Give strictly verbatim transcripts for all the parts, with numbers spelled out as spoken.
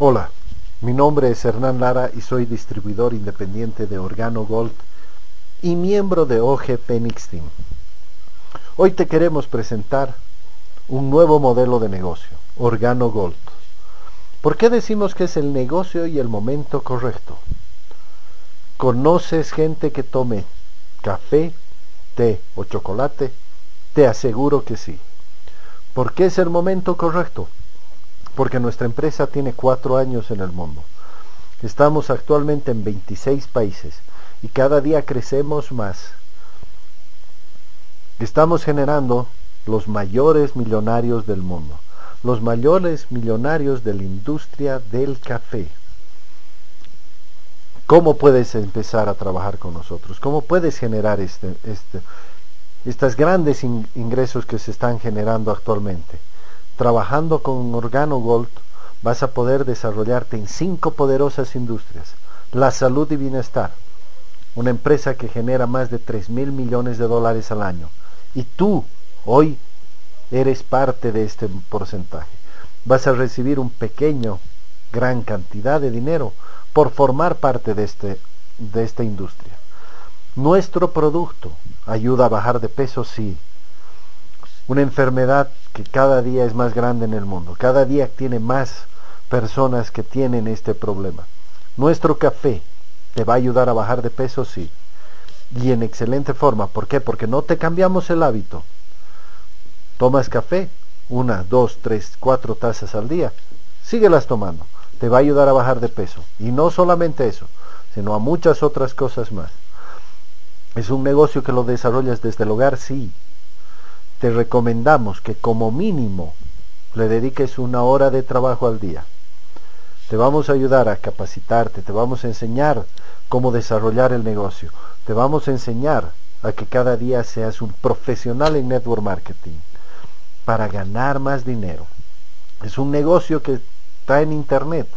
Hola, mi nombre es Hernán Lara y soy distribuidor independiente de Organo Gold y miembro de O G Fenix Team. Hoy te queremos presentar un nuevo modelo de negocio, Organo Gold. ¿Por qué decimos que es el negocio y el momento correcto? ¿Conoces gente que tome café, té o chocolate? Te aseguro que sí. ¿Por qué es el momento correcto? Porque nuestra empresa tiene cuatro años en el mundo. Estamos actualmente en veintiséis países y cada día crecemos más. Estamos generando los mayores millonarios del mundo, los mayores millonarios de la industria del café. ¿Cómo puedes empezar a trabajar con nosotros? ¿Cómo puedes generar este, este, estos grandes ingresos que se están generando actualmente? Trabajando con Organo Gold vas a poder desarrollarte en cinco poderosas industrias. La salud y bienestar, una empresa que genera más de tres mil millones de dólares al año. Y tú, hoy, eres parte de este porcentaje. Vas a recibir un pequeño, gran cantidad de dinero por formar parte de, este, de esta industria. Nuestro producto ayuda a bajar de peso, sí. Una enfermedad que cada día es más grande en el mundo. Cada día tiene más personas que tienen este problema. Nuestro café te va a ayudar a bajar de peso, sí. Y en excelente forma. ¿Por qué? Porque no te cambiamos el hábito. Tomas café, una, dos, tres, cuatro tazas al día. Síguelas tomando. Te va a ayudar a bajar de peso. Y no solamente eso, sino a muchas otras cosas más. ¿Es un negocio que lo desarrollas desde el hogar? Sí. Te recomendamos que como mínimo le dediques una hora de trabajo al día. Te vamos a ayudar a capacitarte, te vamos a enseñar cómo desarrollar el negocio, te vamos a enseñar a que cada día seas un profesional en network marketing para ganar más dinero. Es un negocio que está en internet.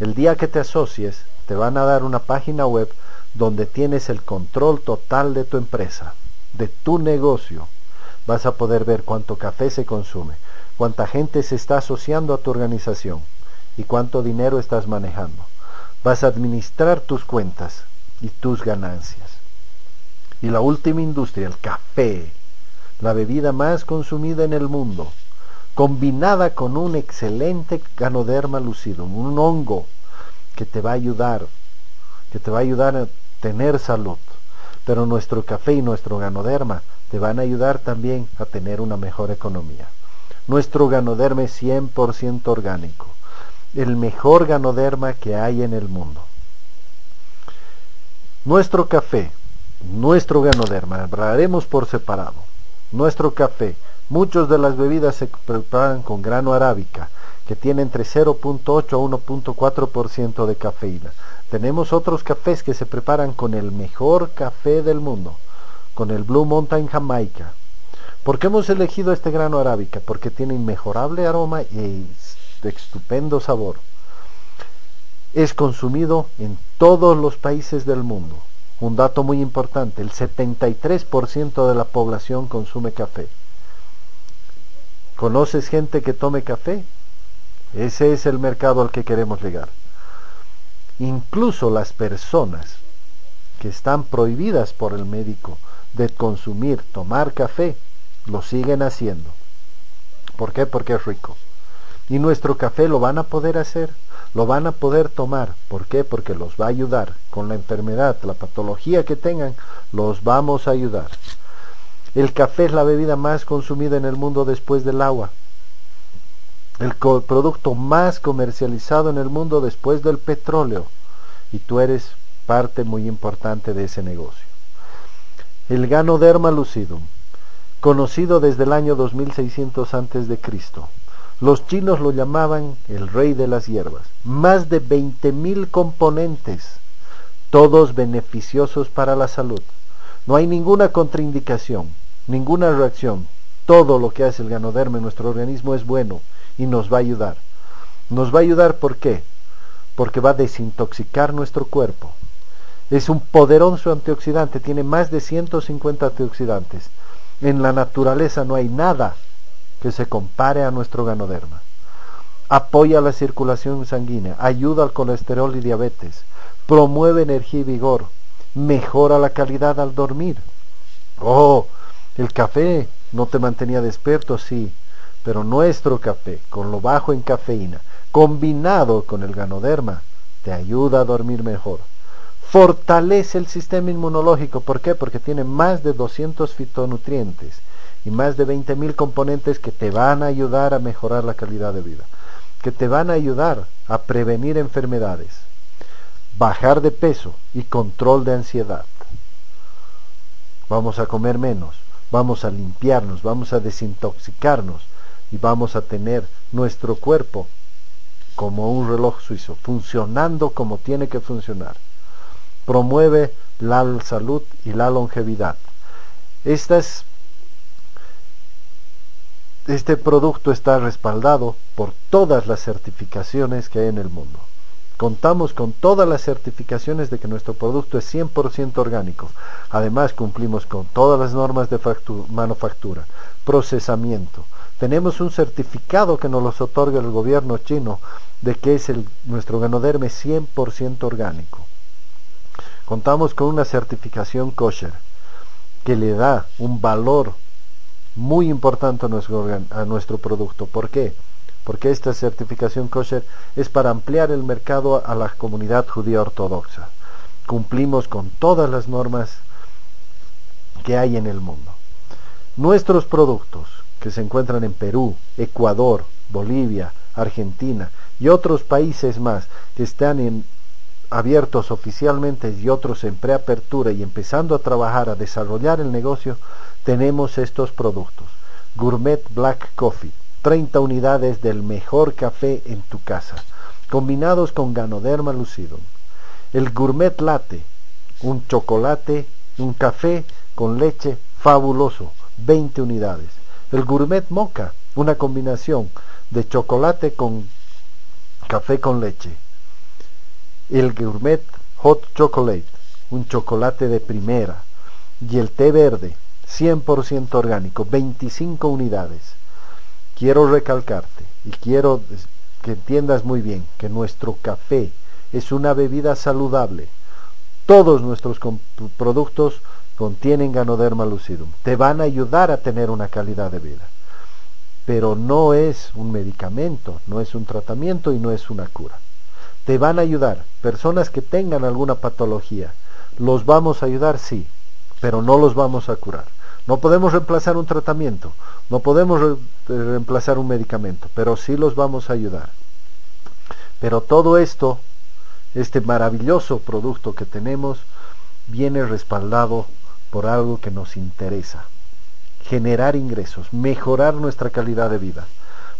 El día que te asocies te van a dar una página web donde tienes el control total de tu empresa, de tu negocio. Vas a poder ver cuánto café se consume, cuánta gente se está asociando a tu organización y cuánto dinero estás manejando. Vas a administrar tus cuentas y tus ganancias. Y la última industria, el café, la bebida más consumida en el mundo, combinada con un excelente ganoderma lucidum, un hongo que te va a ayudar, que te va a ayudar a tener salud. Pero nuestro café y nuestro ganoderma te van a ayudar también a tener una mejor economía. Nuestro ganoderma es cien por ciento orgánico, el mejor ganoderma que hay en el mundo. Nuestro café, nuestro ganoderma, hablaremos por separado. Nuestro café, muchas de las bebidas se preparan con grano arábica, que tiene entre cero punto ocho a uno punto cuatro por ciento de cafeína. Tenemos otros cafés que se preparan con el mejor café del mundo, con el Blue Mountain Jamaica. ¿Por qué hemos elegido este grano arábica? Porque tiene inmejorable aroma y estupendo sabor. Es consumido en todos los países del mundo. Un dato muy importante, el setenta y tres por ciento de la población consume café. ¿Conoces gente que tome café? Ese es el mercado al que queremos llegar. Incluso las personas que están prohibidas por el médico de consumir, tomar café, lo siguen haciendo. ¿Por qué? Porque es rico. Y nuestro café lo van a poder hacer, lo van a poder tomar. ¿Por qué? Porque los va a ayudar con la enfermedad, la patología que tengan, los vamos a ayudar. El café es la bebida más consumida en el mundo después del agua. El producto más comercializado en el mundo después del petróleo. Y tú eres parte muy importante de ese negocio. El ganoderma lucidum, conocido desde el año dos mil seiscientos antes de Cristo. Los chinos lo llamaban el rey de las hierbas. Más de veinte mil componentes, todos beneficiosos para la salud. No hay ninguna contraindicación, ninguna reacción. Todo lo que hace el ganoderma en nuestro organismo es bueno y nos va a ayudar. Nos va a ayudar, ¿por qué? Porque va a desintoxicar nuestro cuerpo. Es un poderoso antioxidante, tiene más de ciento cincuenta antioxidantes. En la naturaleza no hay nada que se compare a nuestro ganoderma. apoya la circulación sanguínea, ayuda al colesterol y diabetes, promueve energía y vigor, mejora la calidad al dormir. Oh, el café no te mantenía despierto, sí, pero nuestro café, con lo bajo en cafeína, combinado con el ganoderma, te ayuda a dormir mejor. Fortalece el sistema inmunológico. ¿Por qué? Porque tiene más de doscientos fitonutrientes y más de veinte mil componentes que te van a ayudar a mejorar la calidad de vida, que te van a ayudar a prevenir enfermedades, bajar de peso y control de ansiedad. Vamos a comer menos, vamos a limpiarnos, vamos a desintoxicarnos y vamos a tener nuestro cuerpo como un reloj suizo, funcionando como tiene que funcionar. Promueve la salud y la longevidad. Estas Este producto está respaldado por todas las certificaciones que hay en el mundo. Contamos con todas las certificaciones de que nuestro producto es cien por ciento orgánico. Además, cumplimos con todas las normas de manufactura, procesamiento. Tenemos un certificado que nos los otorga el gobierno chino de que es el, nuestro ganoderma es cien por ciento orgánico. Contamos con una certificación kosher que le da un valor muy importante a nuestro, a nuestro producto. ¿Por qué? Porque esta certificación kosher es para ampliar el mercado a la comunidad judía ortodoxa. Cumplimos con todas las normas que hay en el mundo. Nuestros productos que se encuentran en Perú, Ecuador, Bolivia, Argentina y otros países más que están en, abiertos oficialmente y otros en preapertura y empezando a trabajar, a desarrollar el negocio, tenemos estos productos. Gourmet Black Coffee, treinta unidades del mejor café en tu casa, combinados con Ganoderma Lucidum. El Gourmet Latte, un chocolate, un café con leche fabuloso, veinte unidades. El Gourmet Mocha, una combinación de chocolate con café con leche. El Gourmet Hot Chocolate, un chocolate de primera. Y el té verde, cien por ciento orgánico, veinticinco unidades. Quiero recalcarte y quiero que entiendas muy bien que nuestro café es una bebida saludable. Todos nuestros productos contienen Ganoderma Lucidum. Te van a ayudar a tener una calidad de vida. Pero no es un medicamento, no es un tratamiento y no es una cura. Te van a ayudar. Personas que tengan alguna patología, los vamos a ayudar, sí, pero no los vamos a curar. No podemos reemplazar un tratamiento, no podemos re reemplazar un medicamento, pero sí los vamos a ayudar. Pero todo esto, este maravilloso producto que tenemos, viene respaldado por algo que nos interesa: generar ingresos, mejorar nuestra calidad de vida.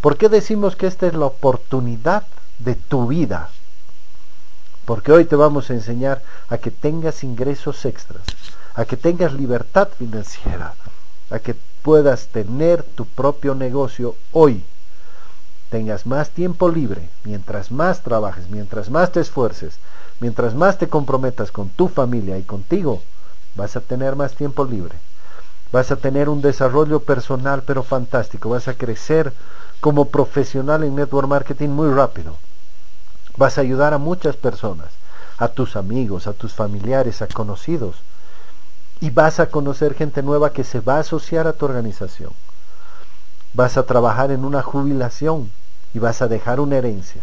¿Por qué decimos que esta es la oportunidad de tu vida? Porque hoy te vamos a enseñar a que tengas ingresos extras, a que tengas libertad financiera, a que puedas tener tu propio negocio hoy, tengas más tiempo libre. Mientras más trabajes, mientras más te esfuerces, mientras más te comprometas con tu familia y contigo, vas a tener más tiempo libre, vas a tener un desarrollo personal pero fantástico, vas a crecer como profesional en network marketing muy rápido, vas a ayudar a muchas personas, a tus amigos, a tus familiares, a conocidos, y vas a conocer gente nueva que se va a asociar a tu organización. Vas a trabajar en una jubilación y vas a dejar una herencia.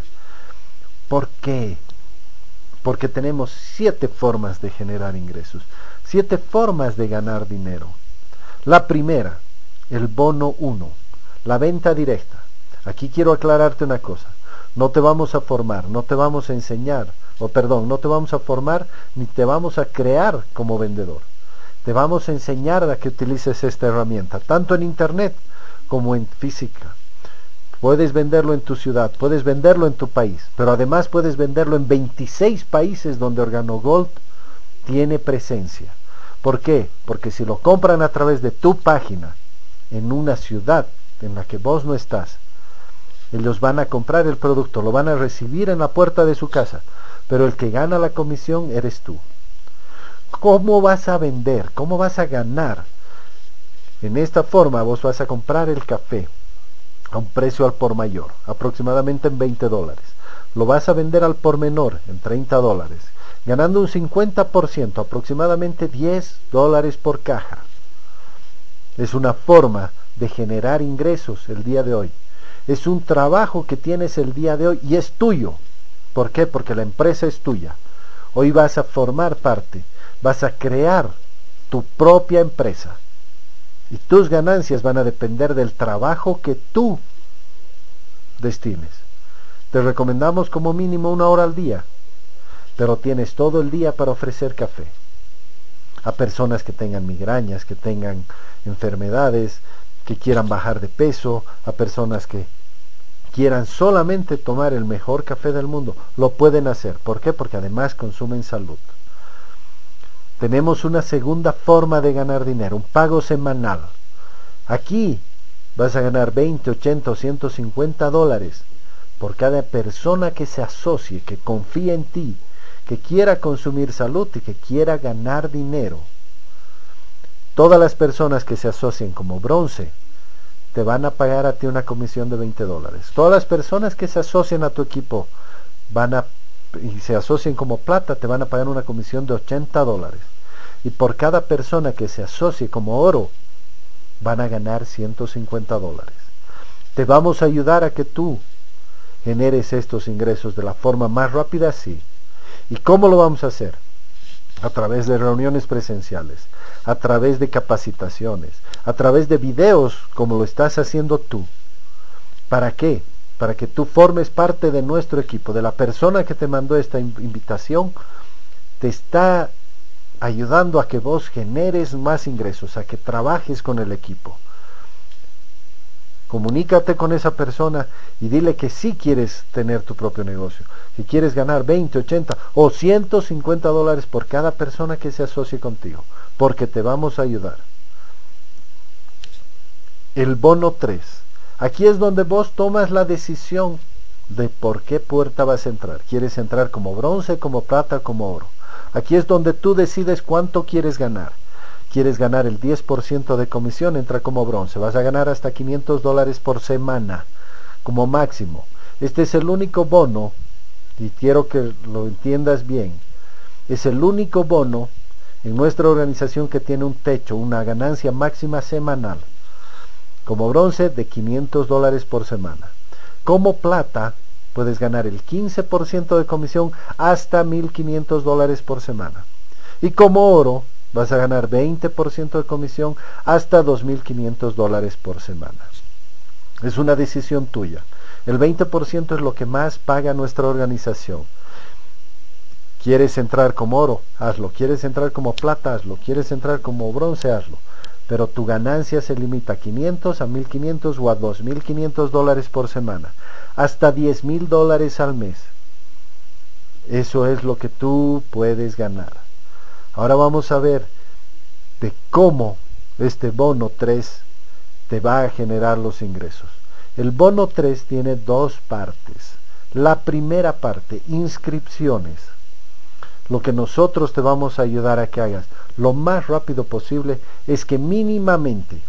¿Por qué? Porque tenemos siete formas de generar ingresos, siete formas de ganar dinero. La primera, el bono uno, la venta directa. Aquí quiero aclararte una cosa. No te vamos a formar, no te vamos a enseñar, o perdón, no te vamos a formar ni te vamos a crear como vendedor. Te vamos a enseñar a que utilices esta herramienta, tanto en internet como en física. Puedes venderlo en tu ciudad, puedes venderlo en tu país, pero además puedes venderlo en veintiséis países donde Organo Gold tiene presencia. ¿Por qué? Porque si lo compran a través de tu página, en una ciudad en la que vos no estás, ellos van a comprar el producto, lo van a recibir en la puerta de su casa, pero el que gana la comisión eres tú. ¿Cómo vas a vender? ¿Cómo vas a ganar? En esta forma vos vas a comprar el café, a un precio al por mayor, aproximadamente en veinte dólares. Lo vas a vender al por menor, en treinta dólares, ganando un cincuenta por ciento, aproximadamente diez dólares por caja. Es una forma de generar ingresos el día de hoy. Es un trabajo que tienes el día de hoy y es tuyo. ¿Por qué? Porque la empresa es tuya. Hoy vas a formar parte, vas a crear tu propia empresa. Y tus ganancias van a depender del trabajo que tú destines. Te recomendamos como mínimo una hora al día, pero tienes todo el día para ofrecer café a personas que tengan migrañas, que tengan enfermedades, que quieran bajar de peso, a personas que quieran solamente tomar el mejor café del mundo. Lo pueden hacer. ¿Por qué? Porque además consumen salud. Tenemos una segunda forma de ganar dinero, un pago semanal. Aquí vas a ganar veinte, ochenta o ciento cincuenta dólares por cada persona que se asocie, que confíe en ti, que quiera consumir salud y que quiera ganar dinero. Todas las personas que se asocien como bronce te van a pagar a ti una comisión de veinte dólares. Todas las personas que se asocien a tu equipo van a y se asocien como plata, te van a pagar una comisión de ochenta dólares. Y por cada persona que se asocie como oro, van a ganar ciento cincuenta dólares. Te vamos a ayudar a que tú generes estos ingresos de la forma más rápida, sí. ¿Y cómo lo vamos a hacer? A través de reuniones presenciales, a través de capacitaciones, a través de videos como lo estás haciendo tú. ¿Para qué? Para que tú formes parte de nuestro equipo. De la persona que te mandó esta invitación, te está ayudando a que vos generes más ingresos, a que trabajes con el equipo. Comunícate con esa persona y dile que sí quieres tener tu propio negocio, que quieres ganar veinte, ochenta o ciento cincuenta dólares por cada persona que se asocie contigo, porque te vamos a ayudar. El bono tres. Aquí es donde vos tomas la decisión de por qué puerta vas a entrar. ¿Quieres entrar como bronce, como plata, como oro? Aquí es donde tú decides cuánto quieres ganar. ¿Quieres ganar el diez por ciento de comisión? Entra como bronce. Vas a ganar hasta quinientos dólares por semana, como máximo. Este es el único bono, y quiero que lo entiendas bien, es el único bono en nuestra organización que tiene un techo, una ganancia máxima semanal. Como bronce, de quinientos dólares por semana. Como plata, puedes ganar el quince por ciento de comisión hasta mil quinientos dólares por semana. Y como oro, vas a ganar veinte por ciento de comisión hasta dos mil quinientos dólares por semana. Es una decisión tuya. El veinte por ciento es lo que más paga nuestra organización. ¿Quieres entrar como oro? Hazlo. ¿Quieres entrar como plata? Hazlo. ¿Quieres entrar como bronce? Hazlo. Pero tu ganancia se limita a quinientos, a mil quinientos o a dos mil quinientos dólares por semana, hasta diez mil dólares al mes. Eso es lo que tú puedes ganar. Ahora vamos a ver de cómo este bono tres te va a generar los ingresos. El bono tres tiene dos partes. La primera parte, inscripciones. Lo que nosotros te vamos a ayudar a que hagas lo más rápido posible es que mínimamente,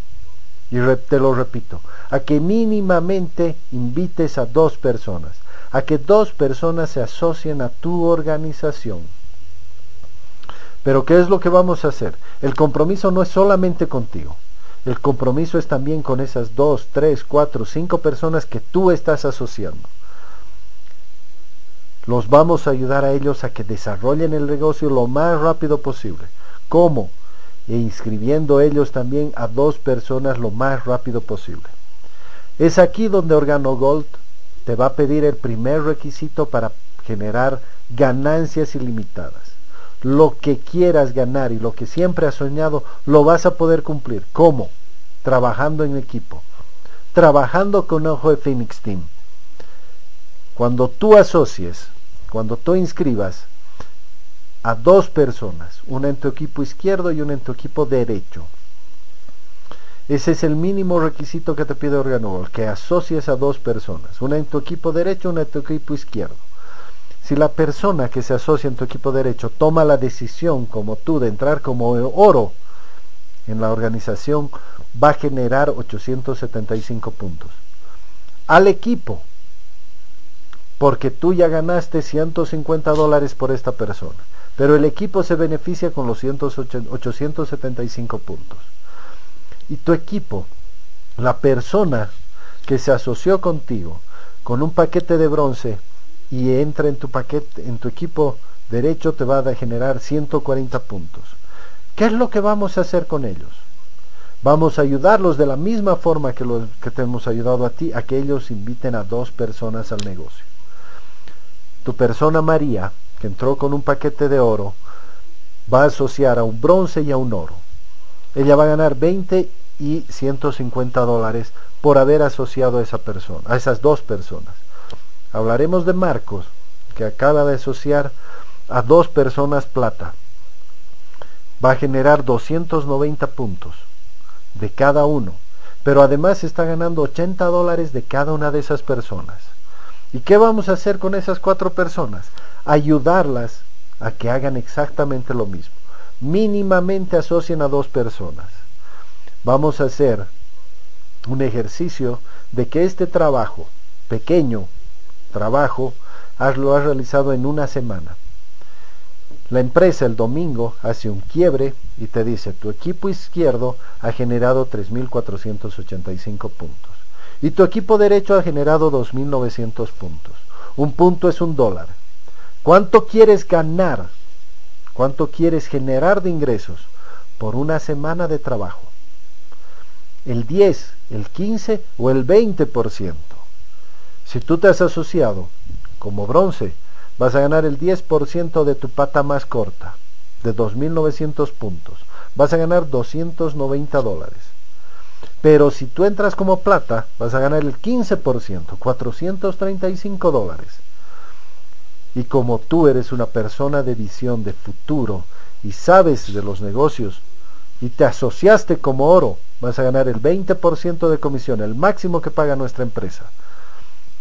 y te lo repito, a que mínimamente invites a dos personas, a que dos personas se asocien a tu organización. Pero ¿qué es lo que vamos a hacer? El compromiso no es solamente contigo. El compromiso es también con esas dos, tres, cuatro, cinco personas que tú estás asociando. Los vamos a ayudar a ellos a que desarrollen el negocio lo más rápido posible. ¿Cómo? E inscribiendo ellos también a dos personas lo más rápido posible. Es aquí donde Organo Gold te va a pedir el primer requisito para generar ganancias ilimitadas. Lo que quieras ganar y lo que siempre has soñado lo vas a poder cumplir. ¿Cómo? Trabajando en equipo, trabajando con O G Fenix Team. Cuando tú asocies, cuando tú inscribas a dos personas, una en tu equipo izquierdo y una en tu equipo derecho. Ese es el mínimo requisito que te pide Organo Gold, que asocies a dos personas, una en tu equipo derecho, una en tu equipo izquierdo. Si la persona que se asocia en tu equipo derecho toma la decisión como tú de entrar como oro en la organización, va a generar ochocientos setenta y cinco puntos. al equipo, porque tú ya ganaste ciento cincuenta dólares por esta persona, pero el equipo se beneficia con los ochocientos setenta y cinco puntos. Y tu equipo, la persona que se asoció contigo con un paquete de bronce y entra en tu paquete, en tu equipo derecho, te va a generar ciento cuarenta puntos. ¿Qué es lo que vamos a hacer con ellos? Vamos a ayudarlos de la misma forma que, los, que te hemos ayudado a ti, a que ellos inviten a dos personas al negocio. Tu persona María, que entró con un paquete de oro, va a asociar a un bronce y a un oro. Ella va a ganar veinte y ciento cincuenta dólares por haber asociado a esa persona, a esas dos personas. Hablaremos de Marcos, que acaba de asociar a dos personas plata. Va a generar doscientos noventa puntos de cada uno, pero además está ganando ochenta dólares de cada una de esas personas. ¿Y qué vamos a hacer con esas cuatro personas? Ayudarlas a que hagan exactamente lo mismo. Mínimamente asocien a dos personas. Vamos a hacer un ejercicio de que este trabajo, pequeño trabajo, lo has realizado en una semana. La empresa el domingo hace un quiebre y te dice: tu equipo izquierdo ha generado tres mil cuatrocientos ochenta y cinco puntos y tu equipo derecho ha generado dos mil novecientos puntos. Un punto es un dólar. ¿Cuánto quieres ganar? ¿Cuánto quieres generar de ingresos por una semana de trabajo? ¿El diez, el quince o el veinte por ciento? Si tú te has asociado como bronce, vas a ganar el diez por ciento de tu pata más corta, de dos mil novecientos puntos. Vas a ganar doscientos noventa dólares. Pero si tú entras como plata, vas a ganar el quince por ciento, cuatrocientos treinta y cinco dólares. Y como tú eres una persona de visión de futuro y sabes de los negocios y te asociaste como oro, vas a ganar el veinte por ciento de comisión, el máximo que paga nuestra empresa.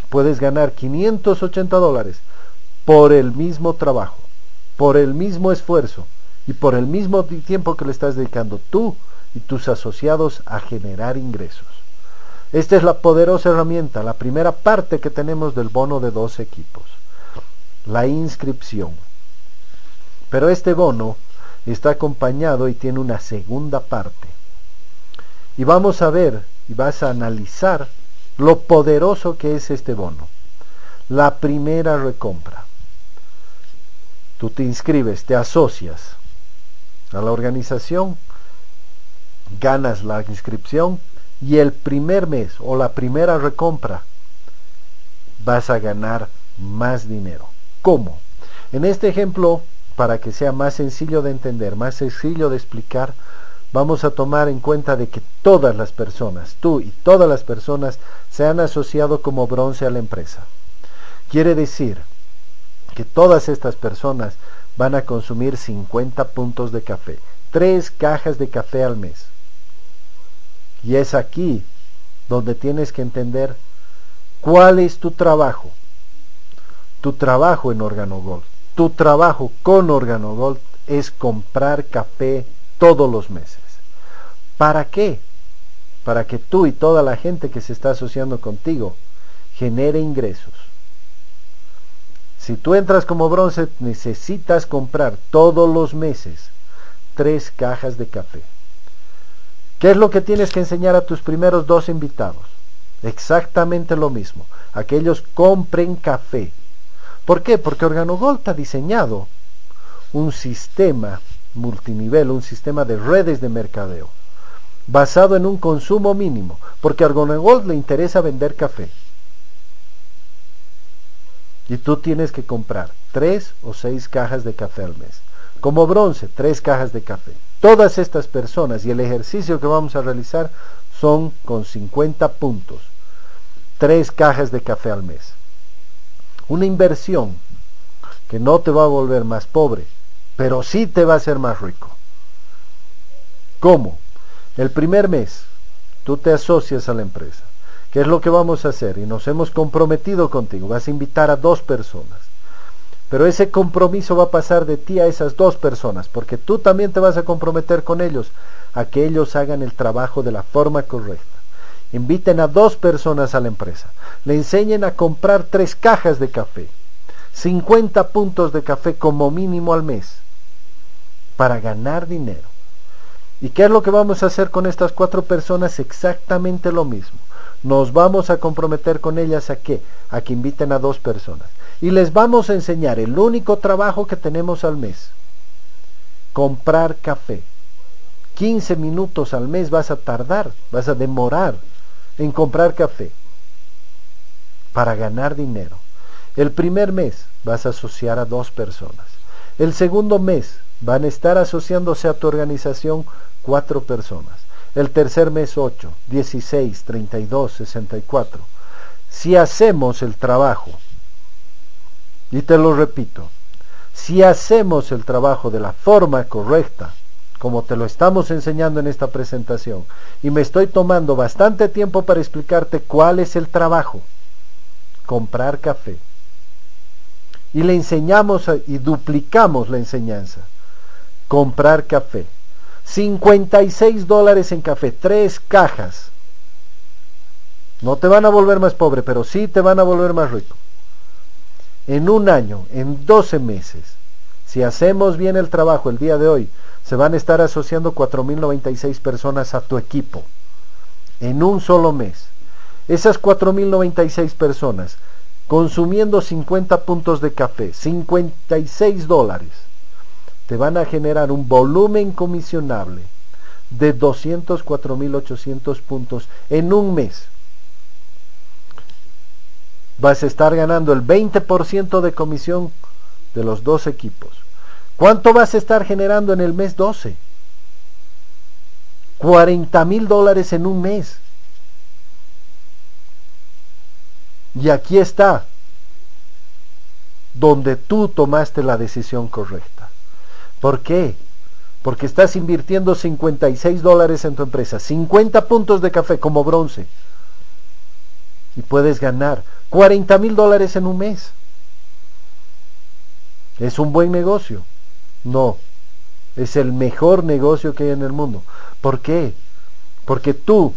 Puedes ganar quinientos ochenta dólares. Por el mismo trabajo, por el mismo esfuerzo y por el mismo tiempo que le estás dedicando tú y tus asociados a generar ingresos. Esta es la poderosa herramienta, la primera parte que tenemos del bono de dos equipos, la inscripción. Pero este bono está acompañado y tiene una segunda parte. Y vamos a ver y vas a analizar lo poderoso que es este bono. La primera recompra. Tú te inscribes, te asocias a la organización, ganas la inscripción y el primer mes o la primera recompra vas a ganar más dinero. ¿Cómo? En este ejemplo, para que sea más sencillo de entender, más sencillo de explicar, vamos a tomar en cuenta de que todas las personas, tú y todas las personas, se han asociado como bronce a la empresa. Quiere decir que todas estas personas van a consumir cincuenta puntos de café, tres cajas de café al mes. Y es aquí donde tienes que entender cuál es tu trabajo. Tu trabajo en Organo Gold, tu trabajo con Organo Gold es comprar café todos los meses. ¿Para qué? Para que tú y toda la gente que se está asociando contigo genere ingresos. Si tú entras como bronce, necesitas comprar todos los meses tres cajas de café. ¿Qué es lo que tienes que enseñar a tus primeros dos invitados? Exactamente lo mismo, a que ellos compren café. ¿Por qué? Porque Organo Gold ha diseñado un sistema multinivel, un sistema de redes de mercadeo, basado en un consumo mínimo, porque a Organo Gold le interesa vender café. Y tú tienes que comprar tres o seis cajas de café al mes. Como bronce, tres cajas de café. Todas estas personas y el ejercicio que vamos a realizar son con cincuenta puntos. Tres cajas de café al mes. Una inversión que no te va a volver más pobre, pero sí te va a hacer más rico. ¿Cómo? El primer mes, tú te asocias a la empresa. ¿Qué es lo que vamos a hacer? Y nos hemos comprometido contigo. Vas a invitar a dos personas. Pero ese compromiso va a pasar de ti a esas dos personas, porque tú también te vas a comprometer con ellos a que ellos hagan el trabajo de la forma correcta. Inviten a dos personas a la empresa. Le enseñen a comprar tres cajas de café. cincuenta puntos de café como mínimo al mes. Para ganar dinero. ¿Y qué es lo que vamos a hacer con estas cuatro personas? Exactamente lo mismo. Nos vamos a comprometer con ellas a qué? A que inviten a dos personas. Y les vamos a enseñar el único trabajo que tenemos al mes. Comprar café. quince minutos al mes vas a tardar, vas a demorar en comprar café para ganar dinero. El primer mes vas a asociar a dos personas. El segundo mes van a estar asociándose a tu organización cuatro personas. El tercer mes ocho, dieciséis, treinta y dos, sesenta y cuatro. Si hacemos el trabajo, y te lo repito, si hacemos el trabajo de la forma correcta, como te lo estamos enseñando en esta presentación, y me estoy tomando bastante tiempo para explicarte cuál es el trabajo, comprar café, y le enseñamos a, y duplicamos la enseñanza, comprar café, cincuenta y seis dólares en café, tres cajas, no te van a volver más pobre, pero sí te van a volver más rico, en un año, en doce meses, si hacemos bien el trabajo el día de hoy, se van a estar asociando cuatro mil noventa y seis personas a tu equipo en un solo mes. Esas cuatro mil noventa y seis personas consumiendo cincuenta puntos de café, cincuenta y seis dólares, te van a generar un volumen comisionable de doscientos cuatro mil ochocientos puntos en un mes. Vas a estar ganando el veinte por ciento de comisión de los dos equipos. ¿Cuánto vas a estar generando en el mes doce? cuarenta mil dólares en un mes. Y aquí está, donde tú tomaste la decisión correcta. ¿Por qué? Porque estás invirtiendo cincuenta y seis dólares en tu empresa, cincuenta puntos de café como bronce. Y puedes ganar cuarenta mil dólares en un mes. ¿Es un buen negocio? No, es el mejor negocio que hay en el mundo. ¿Por qué? Porque tú,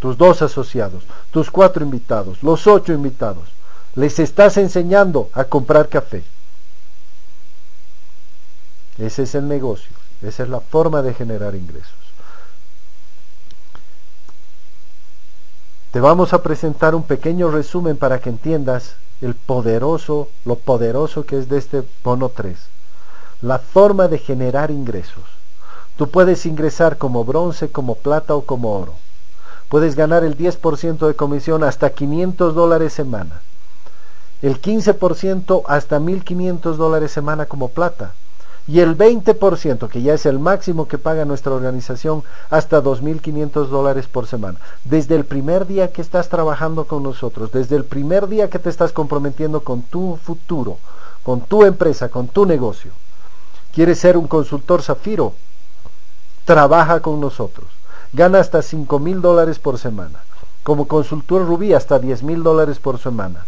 tus dos asociados, tus cuatro invitados, los ocho invitados, les estás enseñando a comprar café. Ese es el negocio, esa es la forma de generar ingresos. Te vamos a presentar un pequeño resumen para que entiendas el poderoso, lo poderoso que es de este bono tres. La forma de generar ingresos. Tú puedes ingresar como bronce, como plata o como oro. Puedes ganar el diez por ciento de comisión hasta quinientos dólares semana. El quince por ciento hasta mil quinientos dólares semana como plata. Y el veinte por ciento, que ya es el máximo que paga nuestra organización, hasta dos mil quinientos dólares por semana. Desde el primer día que estás trabajando con nosotros, desde el primer día que te estás comprometiendo con tu futuro, con tu empresa, con tu negocio. ¿Quieres ser un consultor zafiro? Trabaja con nosotros. Gana hasta cinco mil dólares por semana. Como consultor rubí, hasta diez mil dólares por semana.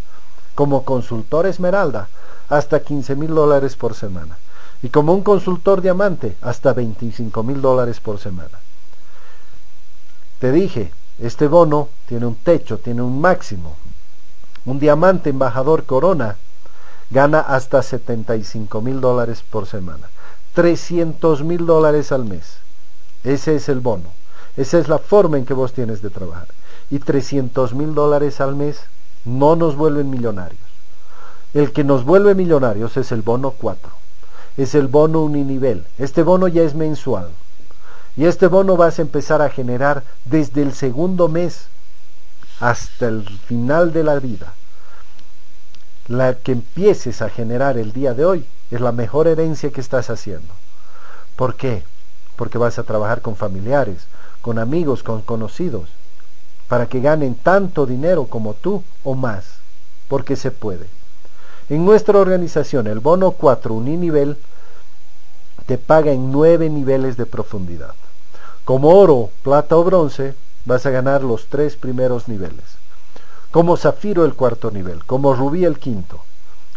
Como consultor esmeralda, hasta quince mil dólares por semana. Y como un consultor diamante, hasta veinticinco mil dólares por semana. Te dije, este bono tiene un techo, tiene un máximo. Un diamante embajador corona gana hasta setenta y cinco mil dólares por semana. trescientos mil dólares al mes. Ese es el bono. Esa es la forma en que vos tienes de trabajar. Y trescientos mil dólares al mes no nos vuelven millonarios. El que nos vuelve millonarios es el bono cuatro. Es el bono uninivel. Este bono ya es mensual. Y este bono vas a empezar a generar desde el segundo mes hasta el final de la vida. La que empieces a generar el día de hoy es la mejor herencia que estás haciendo. ¿Por qué? Porque vas a trabajar con familiares, con amigos, con conocidos, para que ganen tanto dinero como tú o más, porque se puede. En nuestra organización, el bono cuatro uninivel te paga en nueve niveles de profundidad. Como oro, plata o bronce, vas a ganar los tres primeros niveles. Como zafiro el cuarto nivel, como rubí el quinto,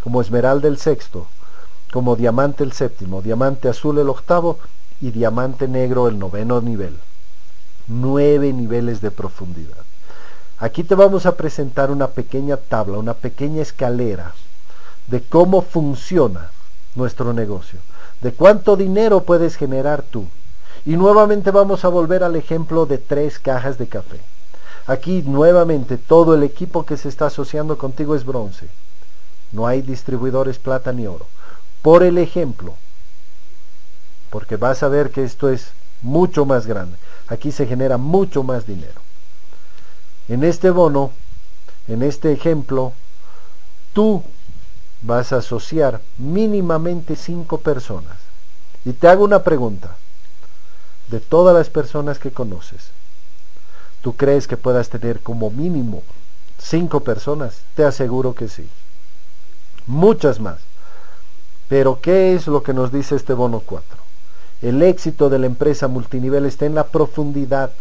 como esmeralda el sexto, como diamante el séptimo, diamante azul el octavo y diamante negro el noveno nivel. Nueve niveles de profundidad. Aquí te vamos a presentar una pequeña tabla, una pequeña escalera de cómo funciona nuestro negocio, de cuánto dinero puedes generar tú. Y nuevamente vamos a volver al ejemplo de tres cajas de café. Aquí nuevamente todo el equipo que se está asociando contigo es bronce. No hay distribuidores plata ni oro. Por el ejemplo, porque vas a ver que esto es mucho más grande. Aquí se genera mucho más dinero. En este bono, en este ejemplo, tú vas a asociar mínimamente cinco personas. Y te hago una pregunta. De todas las personas que conoces, ¿tú crees que puedas tener como mínimo cinco personas? Te aseguro que sí. Muchas más. Pero ¿qué es lo que nos dice este bono cuatro? El éxito de la empresa multinivel está en la profundidad.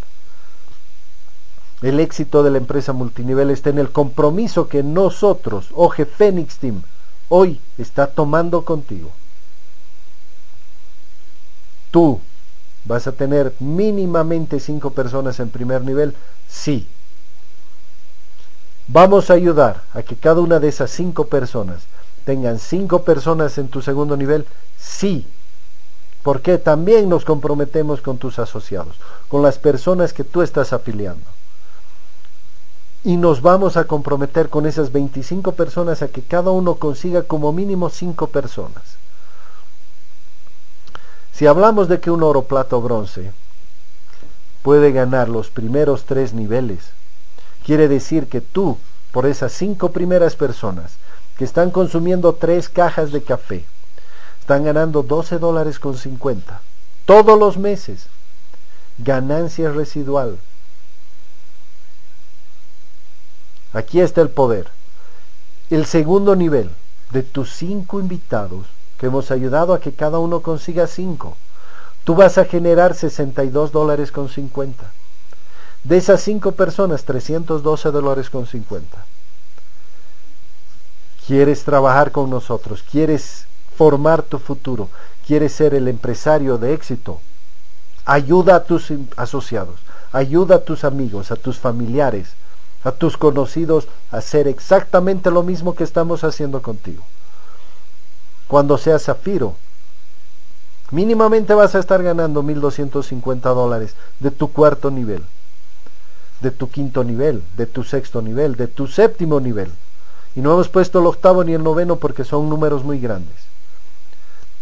El éxito de la empresa multinivel está en el compromiso que nosotros, O G Fenix Team, hoy está tomando contigo. Tú vas a tener mínimamente cinco personas en primer nivel, sí. Vamos a ayudar a que cada una de esas cinco personas tengan cinco personas en tu segundo nivel, sí. Porque también nos comprometemos con tus asociados, con las personas que tú estás afiliando. Y nos vamos a comprometer con esas veinticinco personas a que cada uno consiga como mínimo cinco personas. Si hablamos de que un oro, plata o bronce puede ganar los primeros tres niveles, quiere decir que tú, por esas cinco primeras personas que están consumiendo tres cajas de café, están ganando doce dólares con cincuenta todos los meses. Ganancia residual. Aquí está el poder. El segundo nivel de tus cinco invitados, que hemos ayudado a que cada uno consiga cinco, tú vas a generar sesenta y dos dólares con cincuenta. De esas cinco personas, trescientos doce dólares con cincuenta. ¿Quieres trabajar con nosotros? ¿Quieres formar tu futuro? ¿Quieres ser el empresario de éxito? Ayuda a tus asociados, ayuda a tus amigos, a tus familiares, a tus conocidos, a hacer exactamente lo mismo que estamos haciendo contigo. Cuando seas zafiro, mínimamente vas a estar ganando mil doscientos cincuenta dólares de tu cuarto nivel, de tu quinto nivel, de tu sexto nivel, de tu séptimo nivel. Y no hemos puesto el octavo ni el noveno porque son números muy grandes.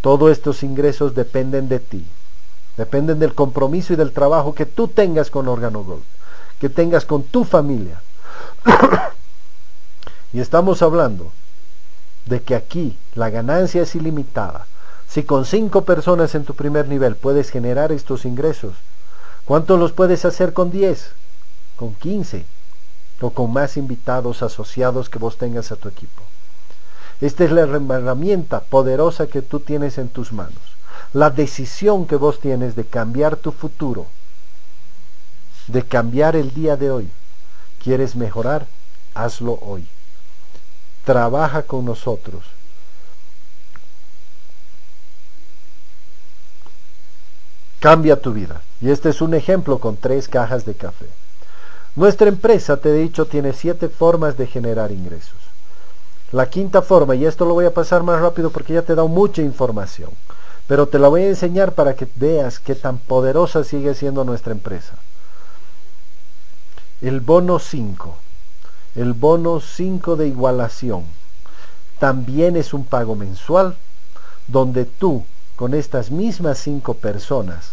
Todos estos ingresos dependen de ti, dependen del compromiso y del trabajo que tú tengas con Organo Gold, que tengas con tu familia. Y estamos hablando de que aquí la ganancia es ilimitada. Si con cinco personas en tu primer nivel puedes generar estos ingresos, ¿cuántos los puedes hacer con diez? ¿Con quince? ¿O con más invitados asociados que vos tengas a tu equipo? Esta es la herramienta poderosa que tú tienes en tus manos. La decisión que vos tienes de cambiar tu futuro, de cambiar el día de hoy. ¿Quieres mejorar? Hazlo hoy. Trabaja con nosotros. Cambia tu vida. Y este es un ejemplo con tres cajas de café. Nuestra empresa, te he dicho, tiene siete formas de generar ingresos. La quinta forma, y esto lo voy a pasar más rápido porque ya te he dado mucha información, pero te la voy a enseñar para que veas qué tan poderosa sigue siendo nuestra empresa. El bono cinco, el bono cinco de igualación, también es un pago mensual donde tú, con estas mismas cinco personas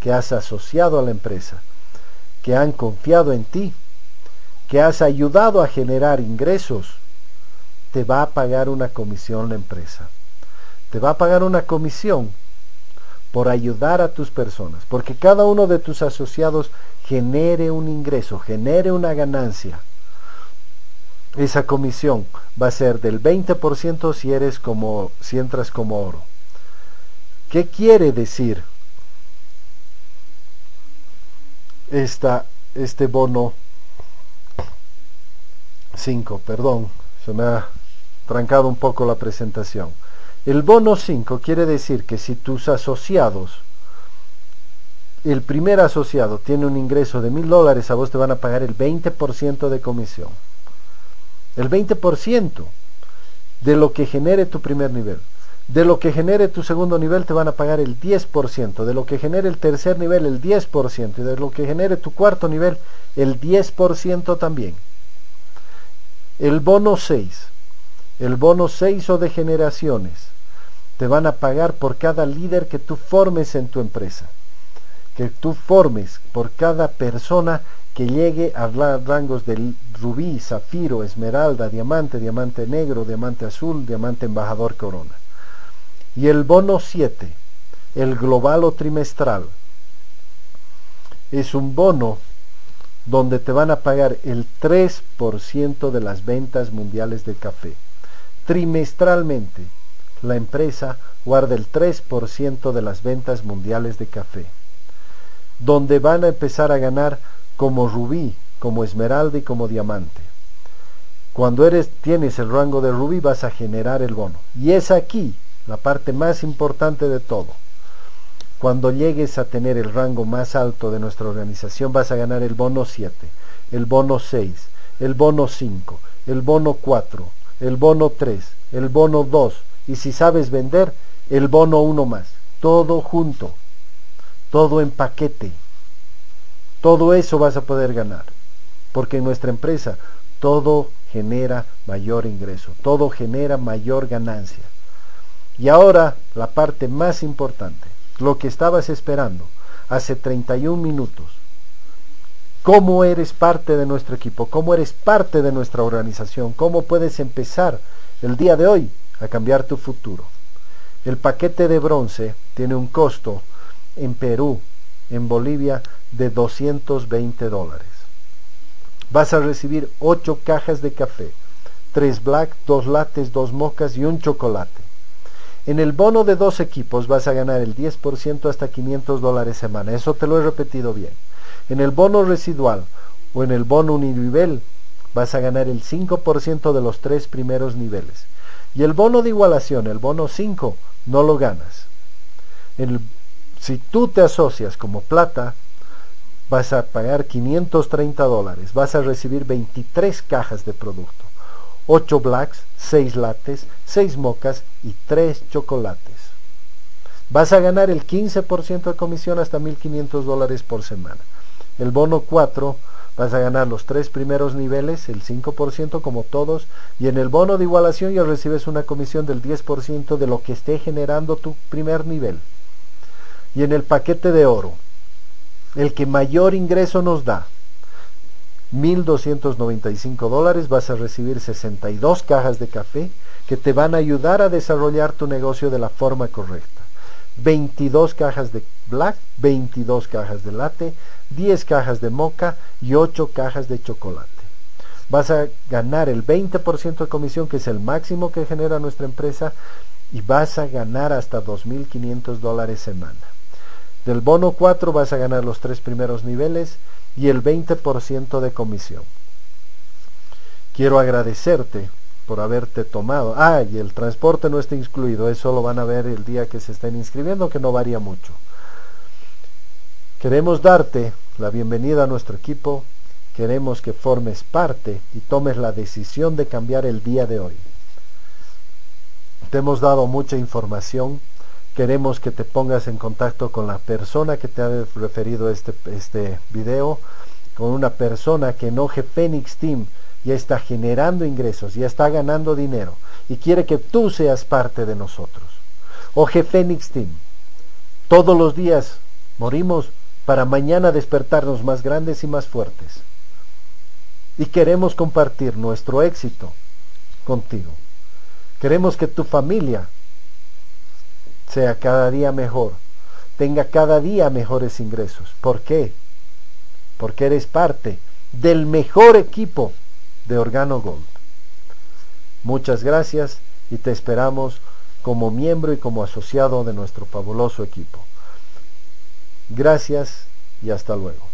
que has asociado a la empresa, que han confiado en ti, que has ayudado a generar ingresos, te va a pagar una comisión la empresa. Te va a pagar una comisión por ayudar a tus personas, porque cada uno de tus asociados genere un ingreso, genere una ganancia. Esa comisión va a ser del veinte por ciento si eres como, si entras como oro. ¿Qué quiere decir Esta, este bono cinco? Perdón, se me ha trancado un poco la presentación. El bono cinco quiere decir que si tus asociados el primer asociado tiene un ingreso de mil dólares, a vos te van a pagar el veinte por ciento de comisión. El veinte por ciento de lo que genere tu primer nivel. De lo que genere tu segundo nivel te van a pagar el diez por ciento. De lo que genere el tercer nivel el diez por ciento. Y de lo que genere tu cuarto nivel el diez por ciento también. El bono seis. El bono seis o de generaciones. Te van a pagar por cada líder que tú formes en tu empresa. Que tú formes por cada persona que llegue a rangos de rubí, zafiro, esmeralda, diamante, diamante negro, diamante azul, diamante embajador, corona. Y el bono siete, el global o trimestral, es un bono donde te van a pagar el tres por ciento de las ventas mundiales de café. Trimestralmente, la empresa guarda el tres por ciento de las ventas mundiales de café, donde van a empezar a ganar como rubí, como esmeralda y como diamante. Cuando eres, tienes el rango de rubí, vas a generar el bono. Y es aquí la parte más importante de todo. Cuando llegues a tener el rango más alto de nuestra organización, vas a ganar el bono siete, el bono seis, el bono cinco, el bono cuatro, el bono tres, el bono dos, y si sabes vender, el bono uno más. Todo junto, todo en paquete. Todo eso vas a poder ganar, porque en nuestra empresa todo genera mayor ingreso, todo genera mayor ganancia. Y ahora la parte más importante, lo que estabas esperando hace treinta y un minutos. ¿Cómo eres parte de nuestro equipo? ¿Cómo eres parte de nuestra organización? ¿Cómo puedes empezar el día de hoy a cambiar tu futuro? El paquete de bronce tiene un costo en Perú, en Bolivia, de doscientos veinte dólares. Vas a recibir ocho cajas de café, tres black, dos lates, dos mocas y un chocolate. En el bono de dos equipos vas a ganar el diez por ciento hasta quinientos dólares semana. Eso te lo he repetido bien. En el bono residual o en el bono uninivel vas a ganar el cinco por ciento de los tres primeros niveles. Y el bono de igualación, el bono cinco, no lo ganas. En el, si tú te asocias como plata, vas a pagar quinientos treinta dólares. Vas a recibir veintitrés cajas de producto, ocho blacks, seis lates, seis mocas y tres chocolates. Vas a ganar el quince por ciento de comisión hasta mil quinientos dólares por semana. El bono cuatro, vas a ganar los tres primeros niveles, el cinco por ciento como todos, y en el bono de igualación ya recibes una comisión del diez por ciento de lo que esté generando tu primer nivel. Y en el paquete de oro, el que mayor ingreso nos da, mil doscientos noventa y cinco dólares, vas a recibir sesenta y dos cajas de café que te van a ayudar a desarrollar tu negocio de la forma correcta. veintidós cajas de black, veintidós cajas de latte, diez cajas de moca y ocho cajas de chocolate. Vas a ganar el veinte por ciento de comisión, que es el máximo que genera nuestra empresa, y vas a ganar hasta dos mil quinientos dólares semana. Del bono cuatro vas a ganar los tres primeros niveles y el veinte por ciento de comisión. Quiero agradecerte por haberte tomado. Ah, y el transporte no está incluido, eso lo van a ver el día que se estén inscribiendo, que no varía mucho. Queremos darte la bienvenida a nuestro equipo. Queremos que formes parte y tomes la decisión de cambiar el día de hoy. Te hemos dado mucha información. Queremos que te pongas en contacto con la persona que te ha referido este, este video, con una persona que en O G Fenix Team ya está generando ingresos, ya está ganando dinero y quiere que tú seas parte de nosotros. O G Fenix Team, todos los días morimos para mañana despertarnos más grandes y más fuertes. Y queremos compartir nuestro éxito contigo. Queremos que tu familia sea cada día mejor, tenga cada día mejores ingresos. ¿Por qué? Porque eres parte del mejor equipo de Organo Gold. Muchas gracias y te esperamos como miembro y como asociado de nuestro fabuloso equipo. Gracias y hasta luego.